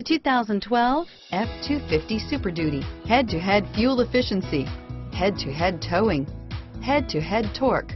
The 2012 F-250 Super Duty. Head-to-head fuel efficiency, head-to-head towing, head-to-head torque.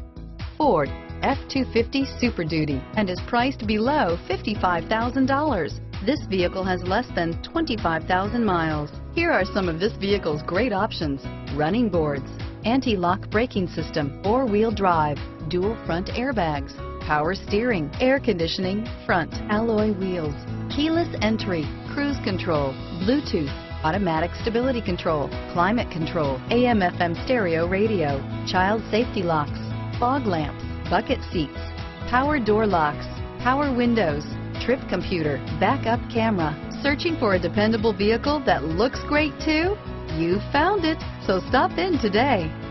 Ford F-250 Super Duty and is priced below $55,000. This vehicle has less than 25,000 miles. Here are some of this vehicle's great options: running boards, anti-lock braking system, four-wheel drive, dual front airbags, power steering, air conditioning, front alloy wheels, keyless entry, cruise control, Bluetooth, automatic stability control, climate control, AM/FM stereo radio, child safety locks, fog lamps, bucket seats, power door locks, power windows, trip computer, backup camera. Searching for a dependable vehicle that looks great too? You found it, so stop in today.